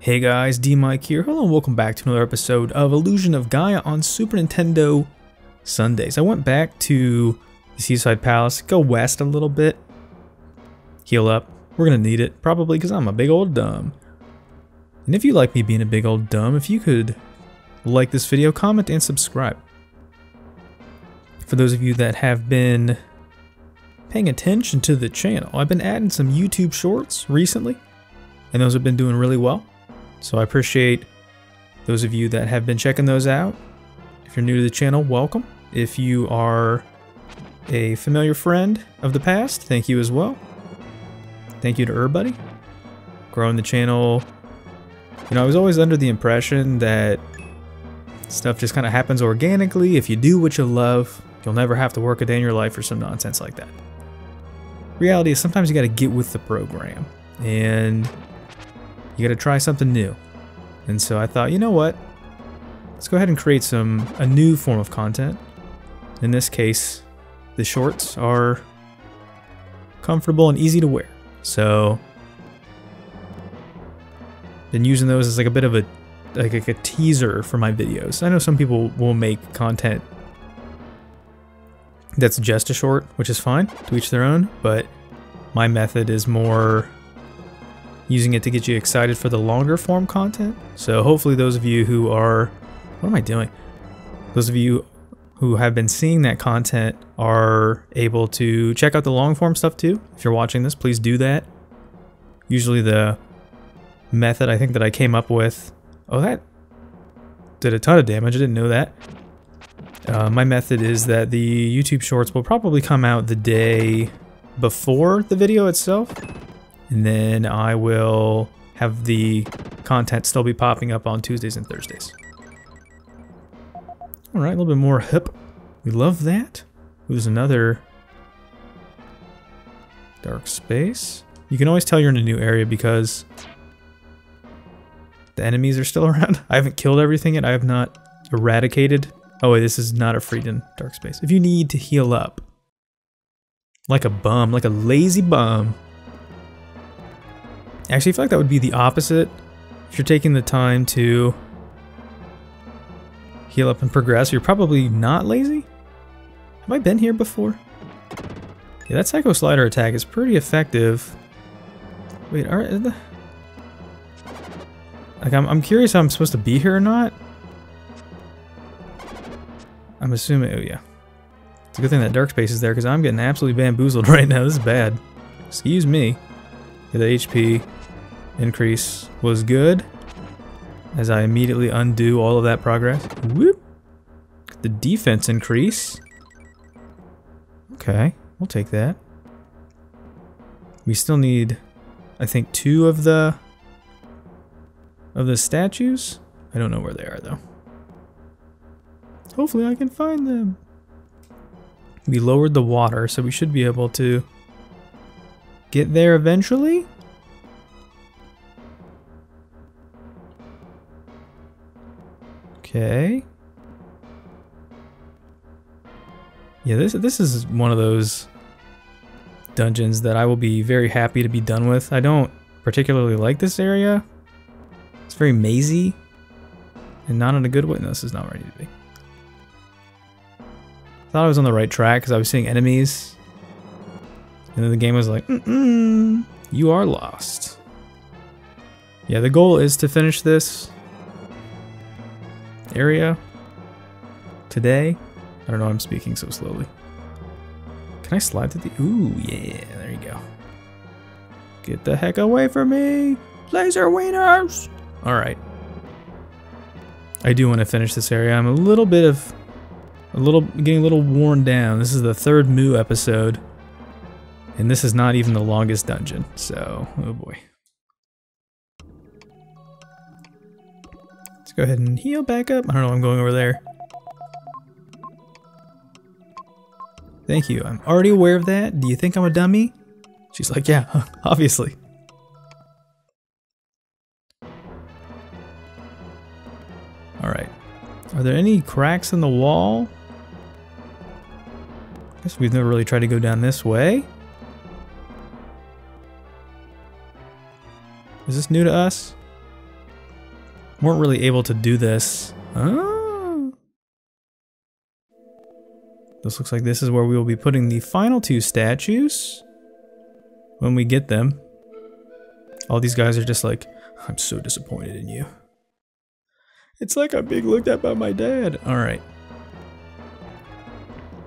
Hey guys, D-Mike here. Hello and welcome back to another episode of Illusion of Gaia on Super Nintendo Sundays. I went back to the Seaside Palace, go west a little bit, heal up. We're gonna need it, probably, because I'm a big old dumb. And if you like me being a big old dumb, if you could like this video, comment, and subscribe. For those of you that have been paying attention to the channel, I've been adding some YouTube shorts recently, and those have been doing really well. So I appreciate those of you that have been checking those out. If you're new to the channel, welcome. If you are a familiar friend of the past, thank you as well. Thank you to everybody. Growing the channel, you know, I was always under the impression that stuff just kind of happens organically. If you do what you love, you'll never have to work a day in your life or some nonsense like that. Reality is sometimes you gotta get with the program and you gotta try something new. And so I thought, you know what? Let's go ahead and create a new form of content. In this case, the shorts are comfortable and easy to wear. So been using those as like a bit of a teaser for my videos. I know some people will make content that's just a short, which is fine, to each their own, but my method is more using it to get you excited for the longer form content. So hopefully those of you who are, what am I doing? Those of you who have been seeing that content are able to check out the long form stuff too. If you're watching this, please do that. Usually the method I think that I came up with, oh, that did a ton of damage, I didn't know that. My method is that the YouTube shorts will probably come out the day before the video itself. And then I will have the content still be popping up on Tuesdays and Thursdays. All right, a little bit more hip. We love that. There's another Dark Space. You can always tell you're in a new area because the enemies are still around. I haven't killed everything yet. I have not eradicated. Oh wait, this is not a freaking Dark Space. If you need to heal up, like a bum, like a lazy bum. Actually, I feel like that would be the opposite. If you're taking the time to heal up and progress, you're probably not lazy. Have I been here before? Yeah, that Psycho Slider attack is pretty effective. Wait, are the... like, I'm curious how I'm supposed to be here or not. I'm assuming, oh yeah. It's a good thing that Dark Space is there because I'm getting absolutely bamboozled right now. This is bad. Excuse me. Yeah, the HP increase was good, as I immediately undo all of that progress. Whoop! The defense increase. Okay, we'll take that. We still need, I think, two of the statues. I don't know where they are though. Hopefully I can find them. We lowered the water, so we should be able to get there eventually. Okay. Yeah, this is one of those dungeons that I will be very happy to be done with. I don't particularly like this area. It's very mazy and not in a good way. No, this is not where I need to be. I thought I was on the right track because I was seeing enemies, and then the game was like, you are lost. Yeah, the goal is to finish this area today. I don't know why I'm speaking so slowly. Can I slide to the... ooh, yeah, there you go. Get the heck away from me! Laser wieners! Alright. I do want to finish this area. I'm getting a little worn down. This is the third Mu episode. And this is not even the longest dungeon, so, oh boy. Let's go ahead and heal back up. I don't know, I'm going over there. Thank you, I'm already aware of that. Do you think I'm a dummy? She's like, yeah, obviously. Alright. Are there any cracks in the wall? I guess we've never really tried to go down this way. Is this new to us? Weren't really able to do this. Oh. This looks like this is where we will be putting the final two statues when we get them. All these guys are just like, I'm so disappointed in you. It's like I'm being looked at by my dad. All right.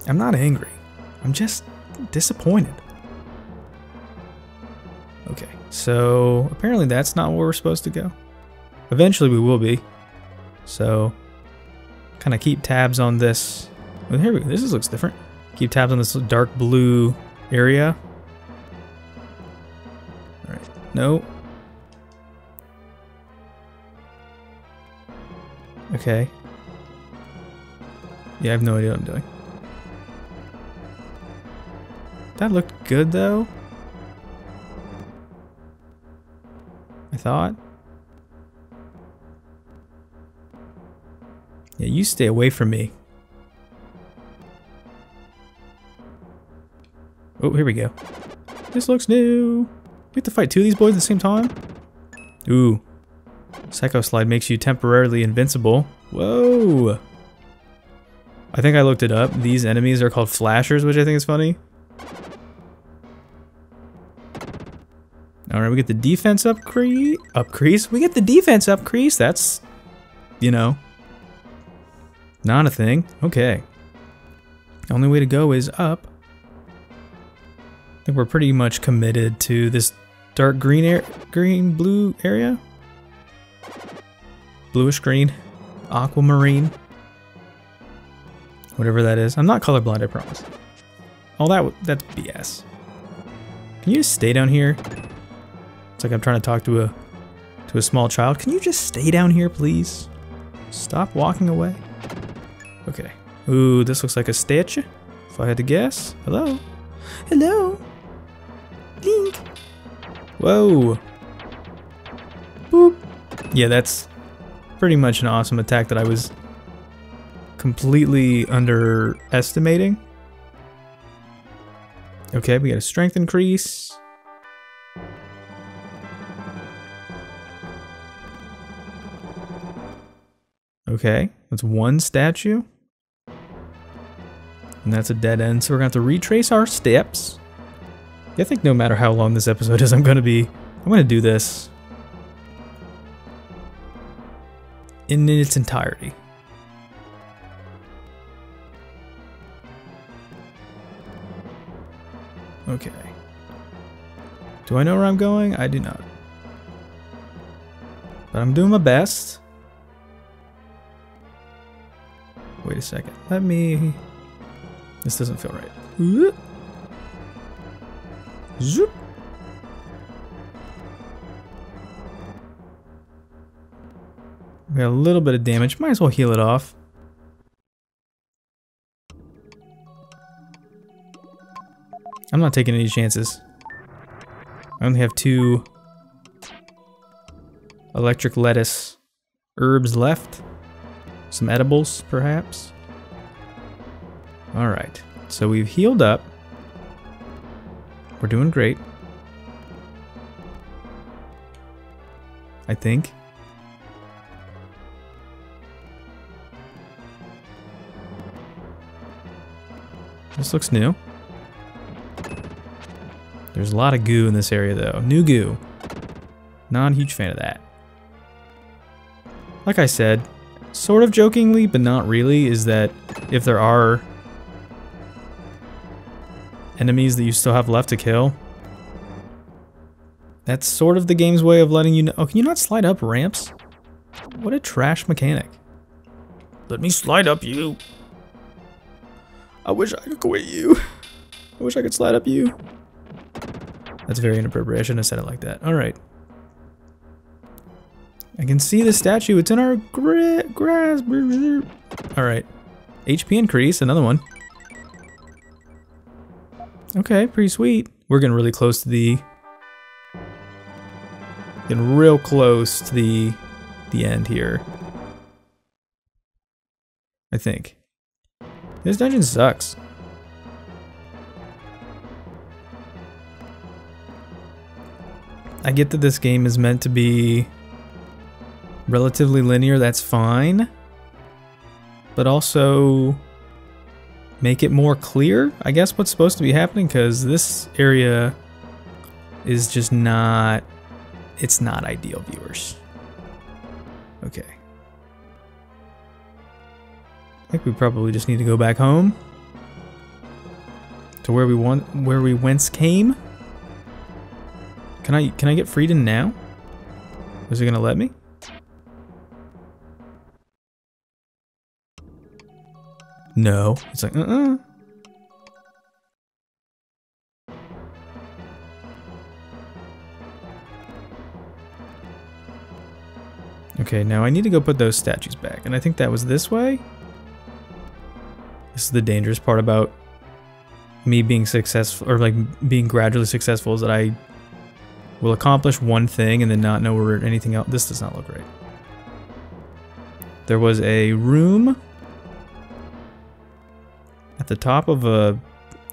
I'm not angry. I'm just disappointed. Okay, so apparently that's not where we're supposed to go. Eventually we will be. So, kind of keep tabs on this. Well, here we go. This looks different. Keep tabs on this dark blue area. All right. No. Okay. Yeah, I have no idea what I'm doing. That looked good, though. I thought. Yeah, you stay away from me. Oh, here we go. This looks new. We have to fight two of these boys at the same time? Ooh. Psycho Slide makes you temporarily invincible. Whoa. I think I looked it up. These enemies are called flashers, which I think is funny. Alright, we get the defense up crease. We get the defense up crease. That's, you know, not a thing. Okay. Only way to go is up. I think we're pretty much committed to this dark green blue area. Bluish green. Aquamarine. Whatever that is. I'm not colorblind, I promise. Oh, that's BS. Can you just stay down here? It's like I'm trying to talk to a small child. Can you just stay down here, please? Stop walking away. Okay. Ooh, this looks like a statue. If I had to guess. Hello. Hello. Link. Whoa. Boop. Yeah, that's pretty much an awesome attack that I was completely underestimating. Okay, we got a strength increase. Okay, that's one statue. And that's a dead end, so we're gonna have to retrace our steps. Yeah, I think no matter how long this episode is, I'm gonna do this in its entirety. Okay. Do I know where I'm going? I do not. But I'm doing my best. Wait a second. Let me... This doesn't feel right. Zoop. We got a little bit of damage. Might as well heal it off. I'm not taking any chances. I only have two electric lettuce herbs left. Some edibles, perhaps. All right, so we've healed up. We're doing great. I think. This looks new. There's a lot of goo in this area, though. New goo. Not a huge fan of that. Like I said, sort of jokingly, but not really, is that if there are enemies that you still have left to kill, that's sort of the game's way of letting you know. Oh, can you not slide up ramps? What a trash mechanic. Let me slide up you. I wish I could quit you. I wish I could slide up you. That's very inappropriate. I shouldn't have said it like that. All right. I can see the statue. It's in our grasp. All right. HP increase. Another one. Okay, pretty sweet. We're getting really close to the... Getting real close to the end here. I think. This dungeon sucks. I get that this game is meant to be relatively linear, that's fine. But also make it more clear, I guess, what's supposed to be happening, because this area is just not, it's not ideal, viewers. Okay. I think we probably just need to go back home to where we want, where we whence came. Can I get freed in now? Is it gonna let me? No. It's like, uh-uh. Okay, now I need to go put those statues back. And I think that was this way. This is the dangerous part about me being successful, or like being gradually successful, is that I will accomplish one thing and then not know where anything else. This does not look right. There was a room at the top of a,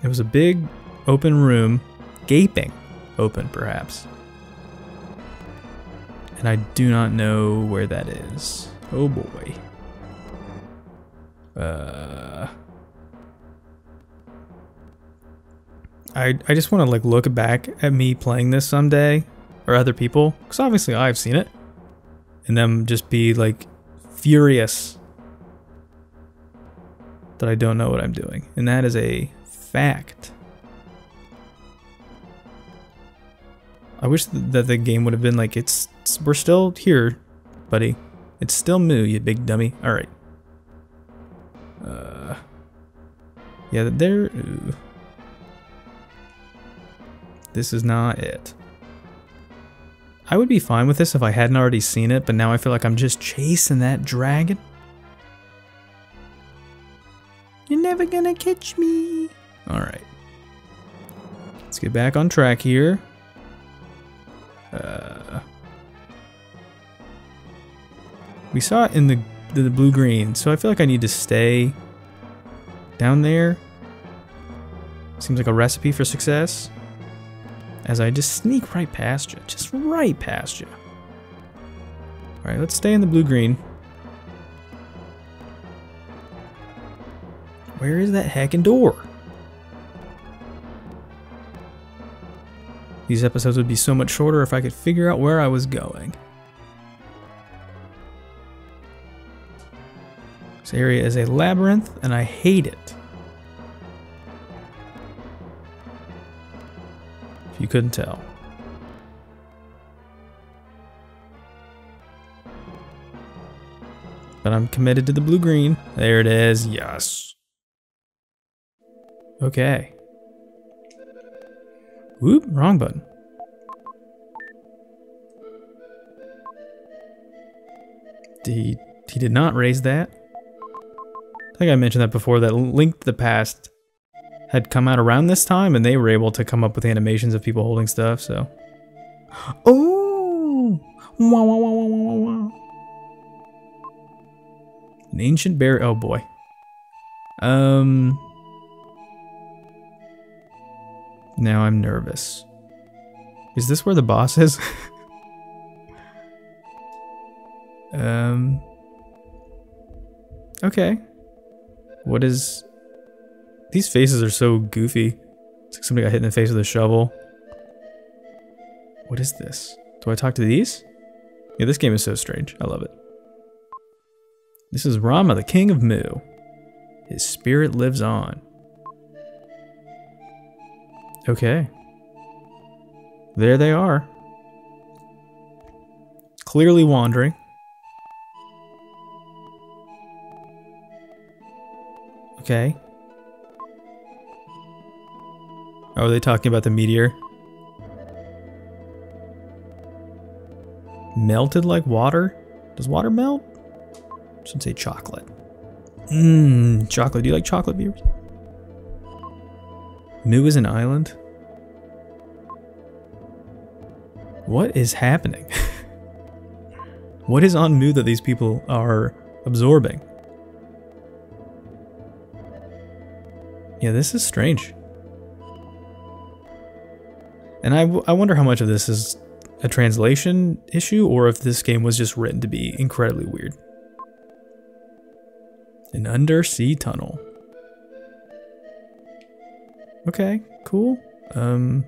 it was a big open room, gaping open perhaps. And I do not know where that is. Oh boy. I just want to like look back at me playing this someday, or other people, because obviously I've seen it, and them just be like furious that I don't know what I'm doing, and that is a fact. I wish that the game would have been like, it's we're still here, buddy. It's still Mu, you big dummy. All right. Yeah, there. Ooh. This is not it. I would be fine with this if I hadn't already seen it, but now I feel like I'm just chasing that dragon. You're never gonna catch me. All right. Let's get back on track here. We saw it in the blue-green, so I feel like I need to stay down there. Seems like a recipe for success. As I just sneak right past you, just right past you. All right, let's stay in the blue-green. Where is that heckin' door? These episodes would be so much shorter if I could figure out where I was going. This area is a labyrinth, and I hate it. If you couldn't tell. But I'm committed to the blue-green. There it is, yes. Okay. Whoop, wrong button. He did not raise that. I think I mentioned that before, that Link to the Past had come out around this time, and they were able to come up with animations of people holding stuff, so. Oh! Wow, wow, wow, wow, wow, wow. An ancient barrier. Oh boy. Now I'm nervous. Is this where the boss is? Okay. What is... These faces are so goofy. It's like somebody got hit in the face with a shovel. What is this? Do I talk to these? Yeah, this game is so strange. I love it. This is Rama, the king of Mu. His spirit lives on. Okay. There they are. Clearly wandering. Okay. Oh, are they talking about the meteor? Melted like water? Does water melt? I should say chocolate. Mmm, chocolate. Do you like chocolate, viewers? Mu is an island? What is happening? What is on Mu that these people are absorbing? Yeah, this is strange. And I wonder how much of this is a translation issue or if this game was just written to be incredibly weird. An undersea tunnel. Okay, cool. Are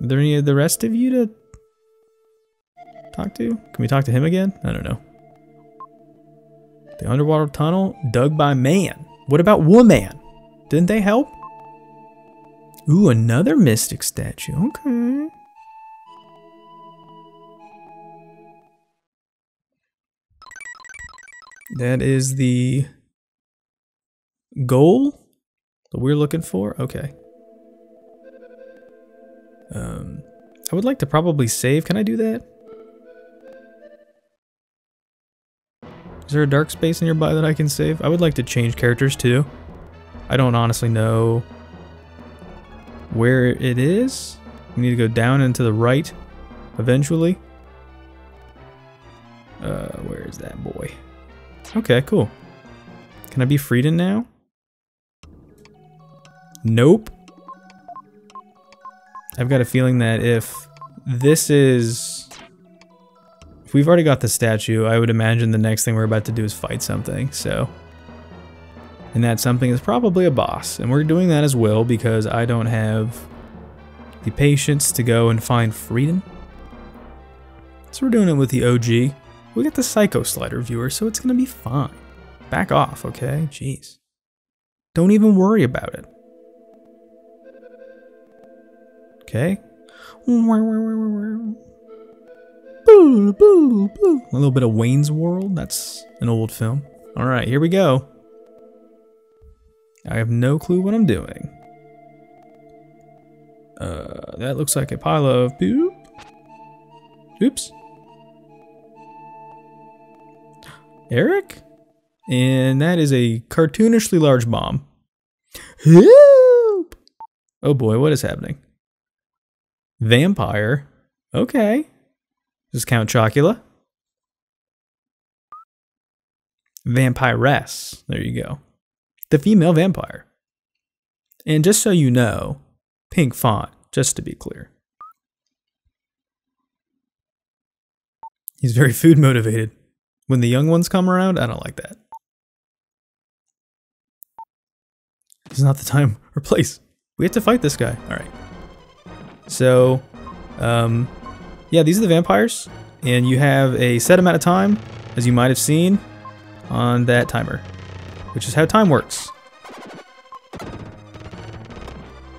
there any of the rest of you to talk to? Can we talk to him again? I don't know. The underwater tunnel dug by man. What about woman? Didn't they help? Ooh, another mystic statue. Okay. That is the goal that we're looking for. Okay. I would like to probably save. Can I do that? Is there a dark space nearby that I can save? I would like to change characters too. I don't honestly know where it is. We need to go down and to the right eventually. Where is that boy? Okay, cool. Can I be Frieden now? Nope. I've got a feeling that if we've already got the statue, I would imagine the next thing we're about to do is fight something, so. And that something is probably a boss, and we're doing that as well because I don't have the patience to go and find Frieden. So we're doing it with the OG. We got the Psycho Slider viewer, so it's gonna be fine. Back off, okay? Jeez. Don't even worry about it. Okay. Boo, boo, boo. A little bit of Wayne's World. That's an old film. All right, here we go. I have no clue what I'm doing. That looks like a pile of poop. Oops. Eric? And that is a cartoonishly large bomb. Help! Oh boy, what is happening? Vampire. Okay. This is Count Chocula. Vampiress. There you go. The female vampire. And just so you know, pink font, just to be clear. He's very food motivated. When the young ones come around, I don't like that. This is not the time or place. We have to fight this guy. All right. So, yeah, these are the vampires. And you have a set amount of time, as you might have seen, on that timer. Which is how time works.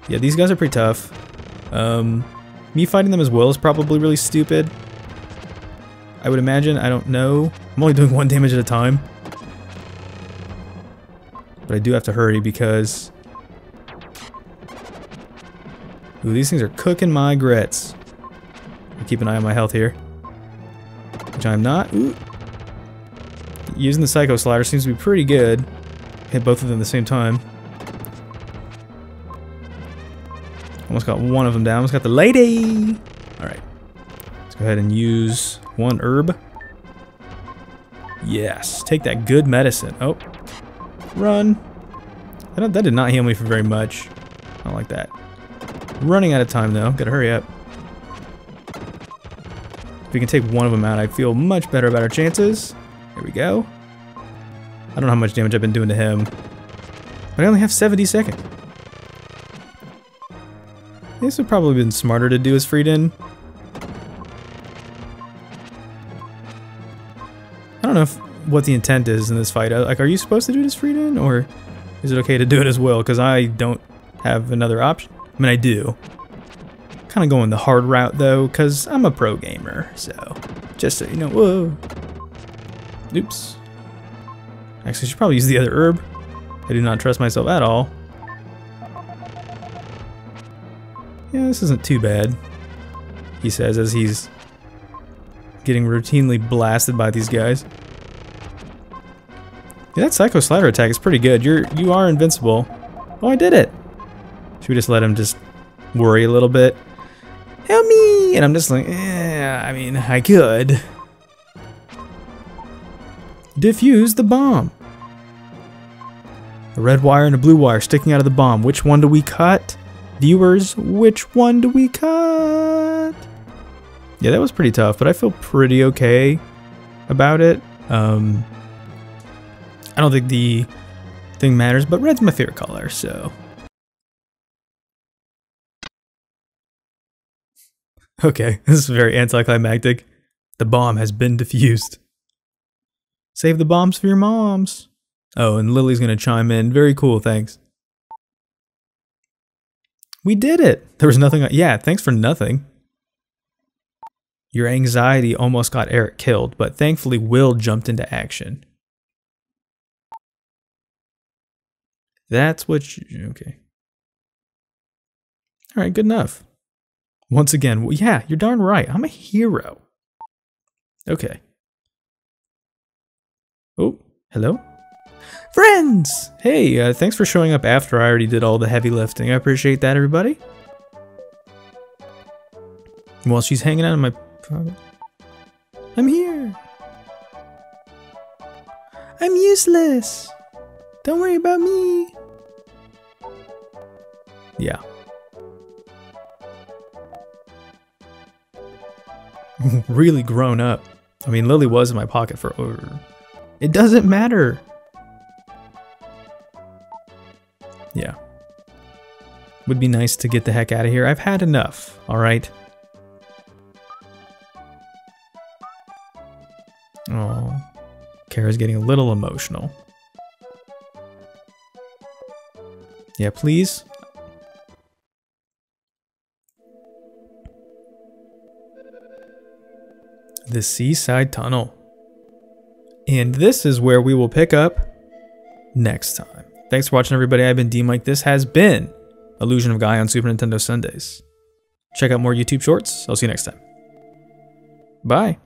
Yeah, these guys are pretty tough. Me fighting them as well is probably really stupid. I would imagine, I don't know. I'm only doing one damage at a time. But I do have to hurry because... Ooh, these things are cooking my grits. I keep an eye on my health here. Which I'm not. Ooh. Using the Psycho Slider seems to be pretty good. Hit both of them at the same time. Almost got one of them down. Almost got the lady! Alright. Let's go ahead and use... one herb. Yes, take that good medicine. Oh, run. That did not heal me for very much. I don't like that. Running out of time though, gotta hurry up. If we can take one of them out, I feel much better about our chances. Here we go. I don't know how much damage I've been doing to him, but I only have 70 seconds. This would probably have been smarter to do as Frieden. I don't know what the intent is in this fight. Like, are you supposed to do it as Frieden, or is it okay to do it as well? Because I don't have another option. I mean, I do. Kind of going the hard route though, because I'm a pro gamer. So, just so you know. Whoa. Oops. Actually, I should probably use the other herb. I do not trust myself at all. Yeah, this isn't too bad. He says as he's getting routinely blasted by these guys. Yeah, that Psycho Slider attack is pretty good. You are invincible. Oh, I did it. Should we just let him just worry a little bit? Help me! And I'm just like, I mean, I could. Defuse the bomb. A red wire and a blue wire sticking out of the bomb. Which one do we cut? Viewers, which one do we cut? Yeah, that was pretty tough, but I feel pretty okay about it. I don't think the thing matters, but red's my favorite color, so. Okay, this is very anticlimactic. The bomb has been defused. Save the bombs for your moms. Oh, and Lily's gonna chime in. Very cool, thanks. We did it. There was nothing. Yeah, thanks for nothing. Your anxiety almost got Eric killed, but thankfully Will jumped into action. That's what you, okay. All right, good enough. Once again, well, yeah, you're darn right. I'm a hero. Okay. Oh, hello? Friends! Hey, thanks for showing up after I already did all the heavy lifting. I appreciate that, everybody. While she's hanging out in my pocket, I'm here. I'm useless. Don't worry about me. Yeah. Really grown up. I mean, Lily was in my pocket for over. It doesn't matter. Yeah. Would be nice to get the heck out of here. I've had enough, all right? Oh, Kara's getting a little emotional. Yeah, please. The Seaside Tunnel. And this is where we will pick up next time. Thanks for watching, everybody. I've been D-Mike. This has been Illusion of Gaia on Super Nintendo Sundays. Check out more YouTube shorts. I'll see you next time. Bye.